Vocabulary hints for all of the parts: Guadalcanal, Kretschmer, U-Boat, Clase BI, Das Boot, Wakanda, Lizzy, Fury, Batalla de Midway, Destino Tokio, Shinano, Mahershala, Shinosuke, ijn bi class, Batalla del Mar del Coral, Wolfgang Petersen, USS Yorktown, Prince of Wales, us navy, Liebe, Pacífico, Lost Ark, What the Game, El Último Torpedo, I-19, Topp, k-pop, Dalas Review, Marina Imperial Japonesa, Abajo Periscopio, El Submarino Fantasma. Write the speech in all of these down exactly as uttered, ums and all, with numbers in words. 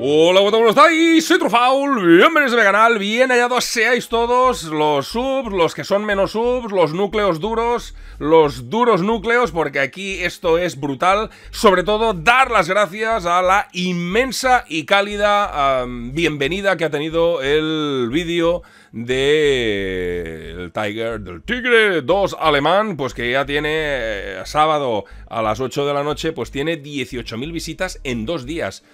Hola, ¿cómo estáis? Soy Trufaul, bienvenidos a mi canal, bien hallados seáis todos, los subs, los que son menos subs, los núcleos duros, los duros núcleos, porque aquí esto es brutal. Sobre todo, dar las gracias a la inmensa y cálida um, bienvenida que ha tenido el vídeo del Tiger, del Tigre dos alemán, pues que ya tiene eh, sábado a las ocho de la noche, pues tiene dieciocho mil visitas en dos días.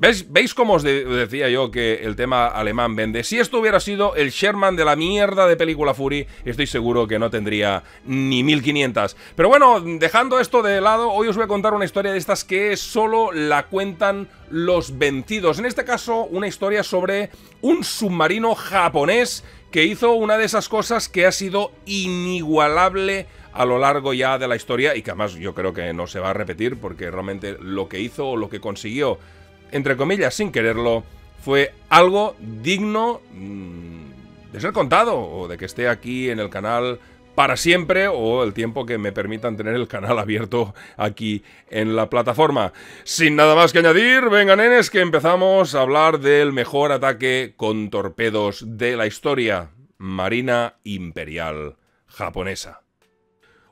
¿Veis, ¿Veis cómo os de decía yo que el tema alemán vende? Si esto hubiera sido el Sherman de la mierda de película Fury, estoy seguro que no tendría ni mil quinientas. Pero bueno, dejando esto de lado, hoy os voy a contar una historia de estas que solo la cuentan los vencidos. En este caso, una historia sobre un submarino japonés que hizo una de esas cosas que ha sido inigualable a lo largo ya de la historia y que además yo creo que no se va a repetir porque realmente lo que hizo o lo que consiguió, entre comillas, sin quererlo, fue algo digno de ser contado o de que esté aquí en el canal para siempre o el tiempo que me permitan tener el canal abierto aquí en la plataforma. Sin nada más que añadir, venga nenes, que empezamos a hablar del mejor ataque con torpedos de la historia, Marina Imperial Japonesa.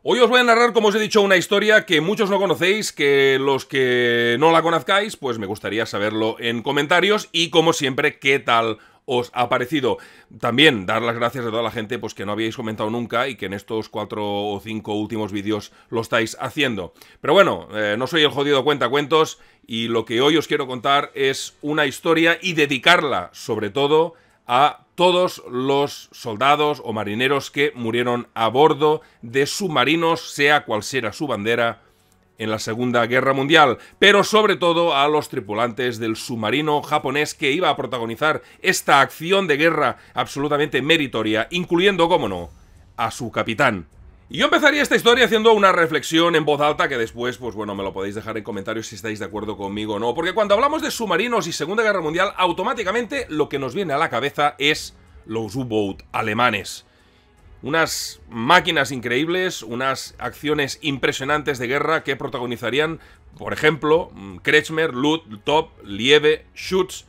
Hoy os voy a narrar, como os he dicho, una historia que muchos no conocéis, que los que no la conozcáis, pues me gustaría saberlo en comentarios y, como siempre, qué tal os ha parecido. También dar las gracias a toda la gente pues que no habíais comentado nunca y que en estos cuatro o cinco últimos vídeos lo estáis haciendo. Pero bueno, eh, no soy el jodido cuentacuentos y lo que hoy os quiero contar es una historia y dedicarla, sobre todo, a todos los soldados o marineros que murieron a bordo de submarinos, sea cual sea su bandera, en la Segunda Guerra Mundial, pero sobre todo a los tripulantes del submarino japonés que iba a protagonizar esta acción de guerra absolutamente meritoria, incluyendo, cómo no, a su capitán. Y yo empezaría esta historia haciendo una reflexión en voz alta que después, pues bueno, me lo podéis dejar en comentarios si estáis de acuerdo conmigo o no. Porque cuando hablamos de submarinos y Segunda Guerra Mundial, automáticamente lo que nos viene a la cabeza es los U-Boat alemanes. Unas máquinas increíbles, unas acciones impresionantes de guerra que protagonizarían, por ejemplo, Kretschmer, Lüth, Topp, Liebe, Schultze.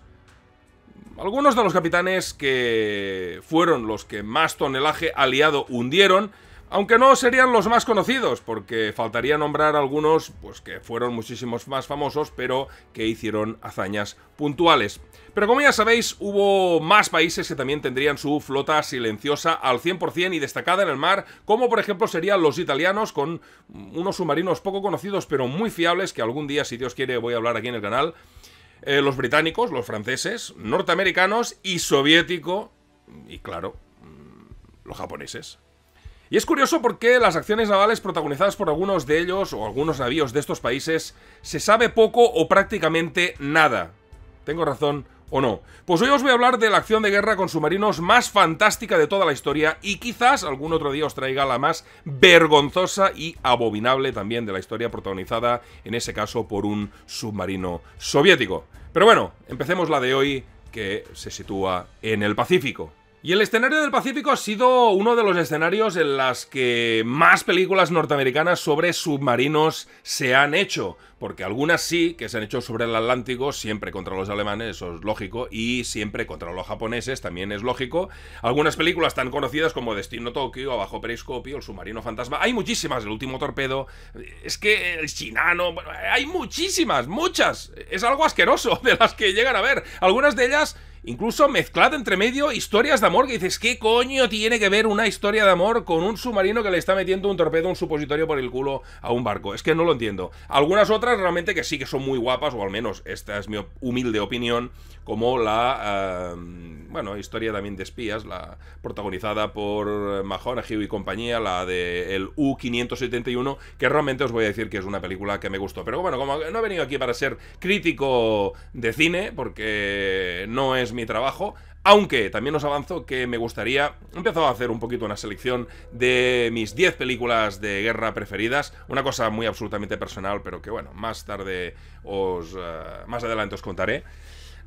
Algunos de los capitanes que fueron los que más tonelaje aliado hundieron, aunque no serían los más conocidos, porque faltaría nombrar algunos pues que fueron muchísimos más famosos, pero que hicieron hazañas puntuales. Pero como ya sabéis, hubo más países que también tendrían su flota silenciosa al cien por cien y destacada en el mar, como por ejemplo serían los italianos, con unos submarinos poco conocidos pero muy fiables, que algún día, si Dios quiere, voy a hablar aquí en el canal. Eh, los británicos, los franceses, norteamericanos y soviético, y claro, los japoneses. Y es curioso porque las acciones navales protagonizadas por algunos de ellos o algunos navíos de estos países se sabe poco o prácticamente nada. ¿Tengo razón o no? Pues hoy os voy a hablar de la acción de guerra con submarinos más fantástica de toda la historia y quizás algún otro día os traiga la más vergonzosa y abominable también de la historia, protagonizada en ese caso por un submarino soviético. Pero bueno, empecemos la de hoy, que se sitúa en el Pacífico. Y el escenario del Pacífico ha sido uno de los escenarios en las que más películas norteamericanas sobre submarinos se han hecho, porque algunas sí que se han hecho sobre el Atlántico, siempre contra los alemanes, eso es lógico, y siempre contra los japoneses, también es lógico. Algunas películas tan conocidas como Destino Tokio, Abajo Periscopio, El Submarino Fantasma, hay muchísimas, El Último Torpedo, es que el Shinano, bueno, hay muchísimas, muchas, es algo asqueroso de las que llegan a ver, algunas de ellas incluso mezclada entre medio historias de amor, que dices, ¿qué coño tiene que ver una historia de amor con un submarino que le está metiendo un torpedo, un supositorio por el culo a un barco? Es que no lo entiendo. Algunas otras realmente que sí que son muy guapas, o al menos esta es mi humilde opinión, como la, uh, bueno, historia también de espías, la protagonizada por Mahershala y compañía, la de el U quinientos setenta y uno, que realmente os voy a decir que es una película que me gustó. Pero bueno, como no he venido aquí para ser crítico de cine, porque no es mi trabajo, aunque también os avanzo que me gustaría empezar a hacer un poquito una selección de mis diez películas de guerra preferidas, una cosa muy absolutamente personal, pero que bueno, más tarde os, uh, más adelante os contaré.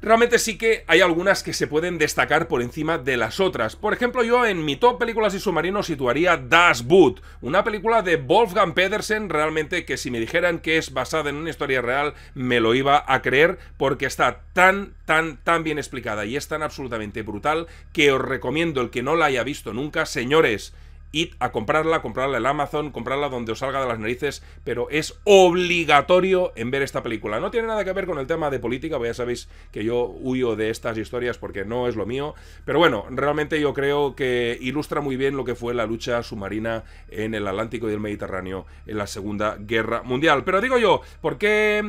realmente sí que hay algunas que se pueden destacar por encima de las otras. Por ejemplo, yo en mi top películas y submarinos situaría Das Boot, una película de Wolfgang Petersen, realmente que si me dijeran que es basada en una historia real me lo iba a creer, porque está tan, tan, tan bien explicada y es tan absolutamente brutal que os recomiendo, el que no la haya visto nunca, señores, id a comprarla, comprarla en Amazon, comprarla donde os salga de las narices, pero es obligatorio en ver esta película. No tiene nada que ver con el tema de política, pues ya sabéis que yo huyo de estas historias porque no es lo mío, pero bueno, realmente yo creo que ilustra muy bien lo que fue la lucha submarina en el Atlántico y el Mediterráneo en la Segunda Guerra Mundial. Pero digo yo, ¿por qué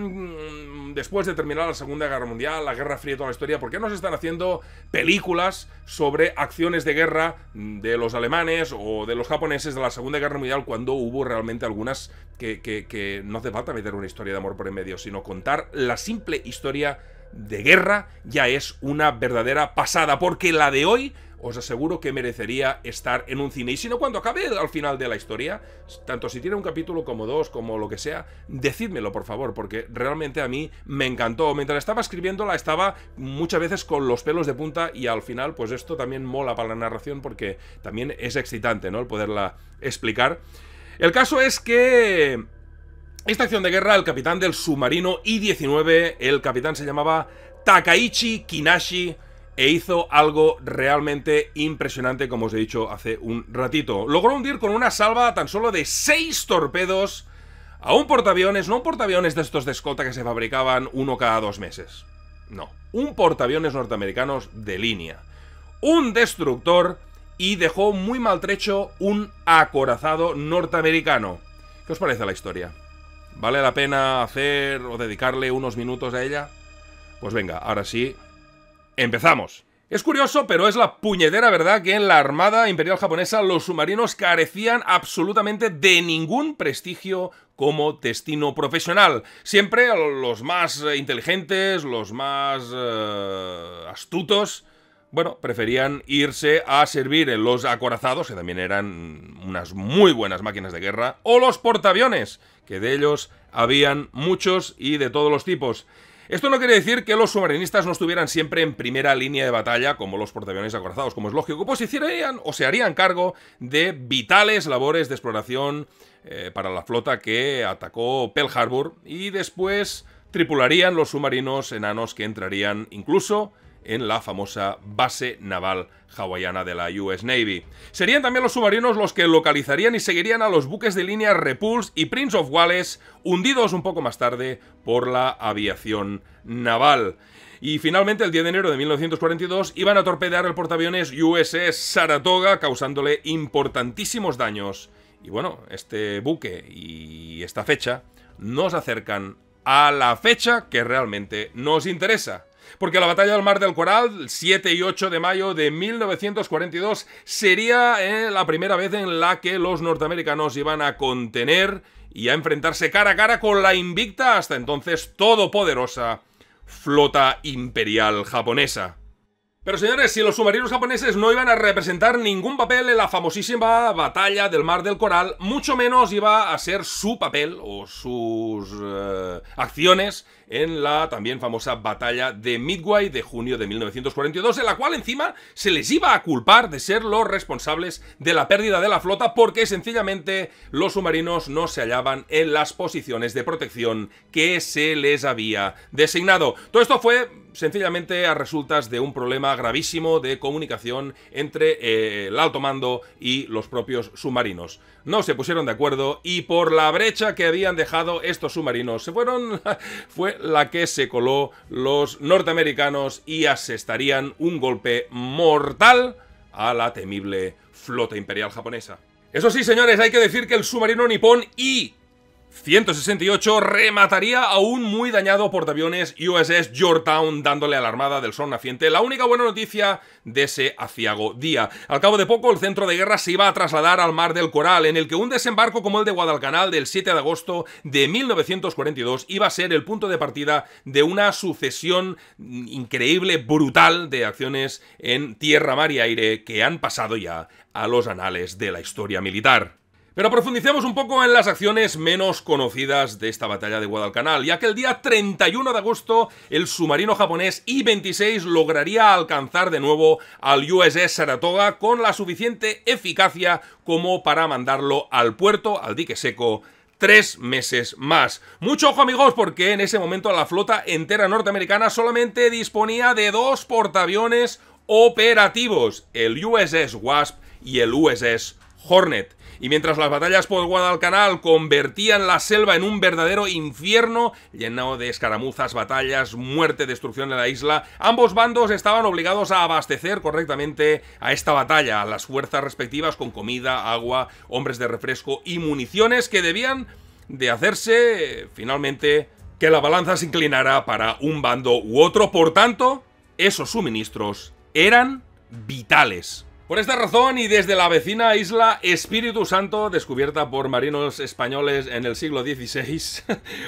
después de terminar la Segunda Guerra Mundial, la Guerra Fría y toda la historia, por qué no se están haciendo películas sobre acciones de guerra de los alemanes o de de los japoneses de la Segunda Guerra Mundial, cuando hubo realmente algunas que, que, que no hace falta meter una historia de amor por en medio, sino contar la simple historia de guerra ya es una verdadera pasada, porque la de hoy os aseguro que merecería estar en un cine. Y si no, cuando acabe al final de la historia, tanto si tiene un capítulo como dos, como lo que sea, decídmelo, por favor, porque realmente a mí me encantó. Mientras estaba escribiéndola, estaba muchas veces con los pelos de punta y al final, pues esto también mola para la narración porque también es excitante, ¿no?, el poderla explicar. El caso es que esta acción de guerra, el capitán del submarino I diecinueve, el capitán se llamaba Takakazu Kinashi, e hizo algo realmente impresionante, como os he dicho hace un ratito. Logró hundir con una salva tan solo de seis torpedos a un portaaviones, no un portaaviones de estos de escolta que se fabricaban uno cada dos meses. No, un portaaviones norteamericanos de línea, un destructor, y dejó muy maltrecho un acorazado norteamericano. ¿Qué os parece la historia? ¿Vale la pena hacer o dedicarle unos minutos a ella? Pues venga, ahora sí, ¡empezamos! Es curioso, pero es la puñetera verdad que en la Armada Imperial Japonesa los submarinos carecían absolutamente de ningún prestigio como destino profesional. Siempre los más inteligentes, los más eh, astutos, bueno, preferían irse a servir en los acorazados, que también eran unas muy buenas máquinas de guerra, o los portaaviones, que de ellos habían muchos y de todos los tipos. Esto no quiere decir que los submarinistas no estuvieran siempre en primera línea de batalla como los portaaviones acorazados, como es lógico, pues hicieran o se harían cargo de vitales labores de exploración eh, para la flota que atacó Pearl Harbor, y después tripularían los submarinos enanos que entrarían incluso en la famosa base naval hawaiana de la U S Navy. Serían también los submarinos los que localizarían y seguirían a los buques de línea Repulse y Prince of Wales, hundidos un poco más tarde por la aviación naval. Y finalmente, el diez de enero de mil novecientos cuarenta y dos, iban a torpedear el portaaviones U S S Saratoga, causándole importantísimos daños. Y bueno, este buque y esta fecha nos acercan a la fecha que realmente nos interesa. Porque la Batalla del Mar del Coral, el siete y ocho de mayo de mil novecientos cuarenta y dos, sería eh, la primera vez en la que los norteamericanos iban a contener y a enfrentarse cara a cara con la invicta, hasta entonces todopoderosa, flota imperial japonesa. Pero señores, si los submarinos japoneses no iban a representar ningún papel en la famosísima Batalla del Mar del Coral, mucho menos iba a ser su papel o sus eh, acciones en la también famosa Batalla de Midway de junio de mil novecientos cuarenta y dos, en la cual encima se les iba a culpar de ser los responsables de la pérdida de la flota, porque sencillamente los submarinos no se hallaban en las posiciones de protección que se les había designado. Todo esto fue sencillamente a resultas de un problema gravísimo de comunicación entre eh, el alto mando y los propios submarinos. No se pusieron de acuerdo y por la brecha que habían dejado estos submarinos se fueron, fue la que se coló los norteamericanos y asestarían un golpe mortal a la temible flota imperial japonesa. Eso sí, señores, hay que decir que el submarino nipón I ciento sesenta y ocho remataría a un muy dañado portaaviones U S S Yorktown, dándole a la Armada del Sol naciente la única buena noticia de ese aciago día. Al cabo de poco, el centro de guerra se iba a trasladar al Mar del Coral, en el que un desembarco como el de Guadalcanal del siete de agosto de mil novecientos cuarenta y dos iba a ser el punto de partida de una sucesión increíble, brutal, de acciones en tierra, mar y aire que han pasado ya a los anales de la historia militar. Pero profundicemos un poco en las acciones menos conocidas de esta batalla de Guadalcanal, ya que el día treinta y uno de agosto el submarino japonés I veintiséis lograría alcanzar de nuevo al U S S Saratoga con la suficiente eficacia como para mandarlo al puerto, al dique seco, tres meses más. Mucho ojo, amigos, porque en ese momento la flota entera norteamericana solamente disponía de dos portaaviones operativos, el U S S Wasp y el U S S Hornet. Y mientras las batallas por Guadalcanal convertían la selva en un verdadero infierno, llenado de escaramuzas, batallas, muerte, destrucción en la isla, ambos bandos estaban obligados a abastecer correctamente a esta batalla, a las fuerzas respectivas con comida, agua, hombres de refresco y municiones que debían de hacerse, finalmente, que la balanza se inclinara para un bando u otro. Por tanto, esos suministros eran vitales. Por esta razón, y desde la vecina isla Espíritu Santo, descubierta por marinos españoles en el siglo dieciséis,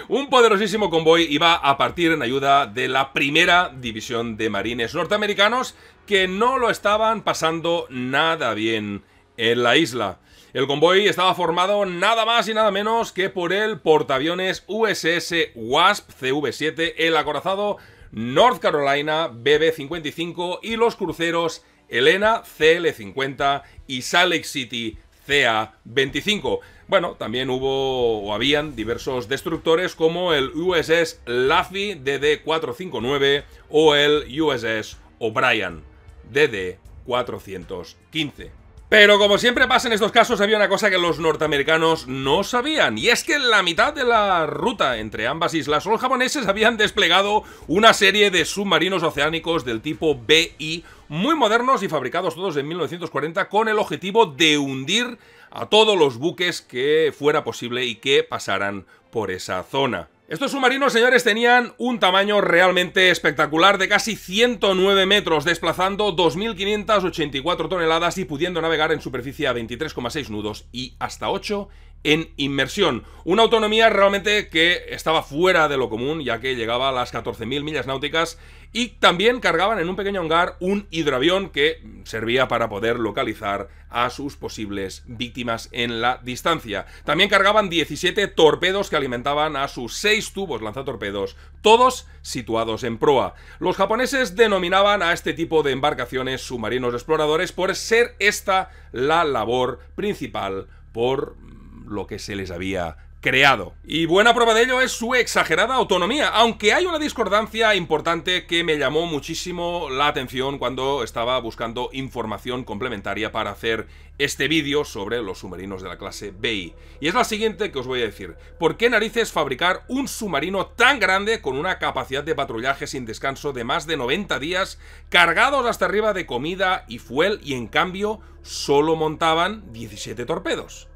un poderosísimo convoy iba a partir en ayuda de la primera división de marines norteamericanos que no lo estaban pasando nada bien en la isla. El convoy estaba formado nada más y nada menos que por el portaaviones U S S Wasp C V siete, el acorazado North Carolina B B cincuenta y cinco y los cruceros Elena C L cincuenta y Salt Lake City C A veinticinco. Bueno, también hubo o habían diversos destructores como el U S S Laffy D D cuatrocientos cincuenta y nueve o el U S S O'Brien D D cuatrocientos quince. Pero como siempre pasa en estos casos, había una cosa que los norteamericanos no sabían, y es que en la mitad de la ruta entre ambas islas los japoneses habían desplegado una serie de submarinos oceánicos del tipo B I, muy modernos y fabricados todos en mil novecientos cuarenta con el objetivo de hundir a todos los buques que fuera posible y que pasaran por esa zona. Estos submarinos, señores, tenían un tamaño realmente espectacular de casi ciento nueve metros, desplazando dos mil quinientas ochenta y cuatro toneladas y pudiendo navegar en superficie a veintitrés coma seis nudos y hasta ocho en inmersión. Una autonomía realmente que estaba fuera de lo común, ya que llegaba a las catorce mil millas náuticas, y también cargaban en un pequeño hangar un hidroavión que servía para poder localizar a sus posibles víctimas en la distancia. También cargaban diecisiete torpedos que alimentaban a sus seis tubos lanzatorpedos, todos situados en proa. Los japoneses denominaban a este tipo de embarcaciones submarinos exploradores por ser esta la labor principal por lo que se les había creado. Y buena prueba de ello es su exagerada autonomía, aunque hay una discordancia importante que me llamó muchísimo la atención cuando estaba buscando información complementaria para hacer este vídeo sobre los submarinos de la clase B I. Y es la siguiente que os voy a decir. ¿Por qué narices fabricar un submarino tan grande con una capacidad de patrullaje sin descanso de más de noventa días, cargados hasta arriba de comida y fuel, y en cambio solo montaban diecisiete torpedos?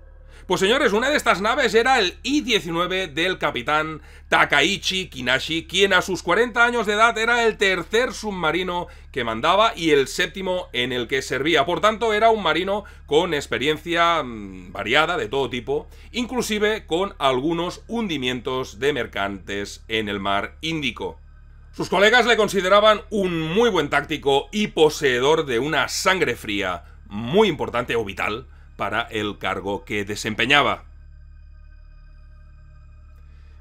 Pues señores, una de estas naves era el I diecinueve del capitán Takakazu Kinashi, quien a sus cuarenta años de edad era el tercer submarino que mandaba y el séptimo en el que servía. Por tanto, era un marino con experiencia variada de todo tipo, inclusive con algunos hundimientos de mercantes en el mar Índico. Sus colegas le consideraban un muy buen táctico y poseedor de una sangre fría muy importante o vital para el cargo que desempeñaba.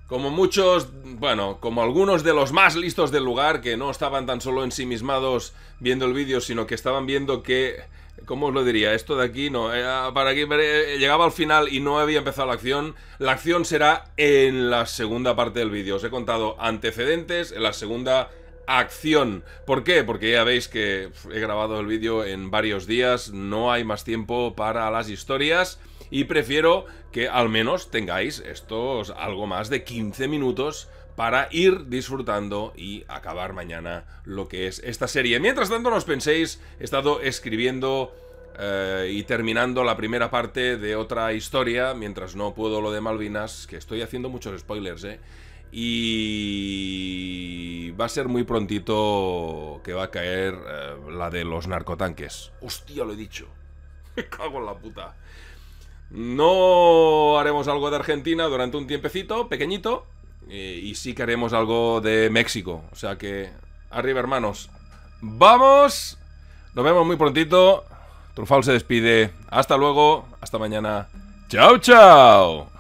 Como muchos, bueno, como algunos de los más listos del lugar, que no estaban tan solo ensimismados viendo el vídeo, sino que estaban viendo que, ¿cómo os lo diría? Esto de aquí no, era para aquí, llegaba al final y no había empezado la acción. La acción será en la segunda parte del vídeo. Os he contado antecedentes, en la segunda acción. ¿Por qué? Porque ya veis que he grabado el vídeo en varios días, no hay más tiempo para las historias y prefiero que al menos tengáis estos algo más de quince minutos para ir disfrutando y acabar mañana lo que es esta serie. Mientras tanto, no os penséis, he estado escribiendo eh, y terminando la primera parte de otra historia, mientras no puedo lo de Malvinas, que estoy haciendo muchos spoilers, ¿eh? Y va a ser muy prontito que va a caer eh, la de los narcotanques. Hostia, lo he dicho. Me cago en la puta. No haremos algo de Argentina durante un tiempecito, pequeñito. Eh, y sí que haremos algo de México. O sea que, arriba hermanos. ¡Vamos! Nos vemos muy prontito. Trufaul se despide. Hasta luego. Hasta mañana. ¡Chao, chao!